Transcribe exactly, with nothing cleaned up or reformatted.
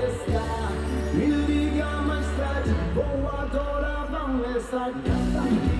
festa. Me liga mais tarde, vou adorar, vamos nessa casa.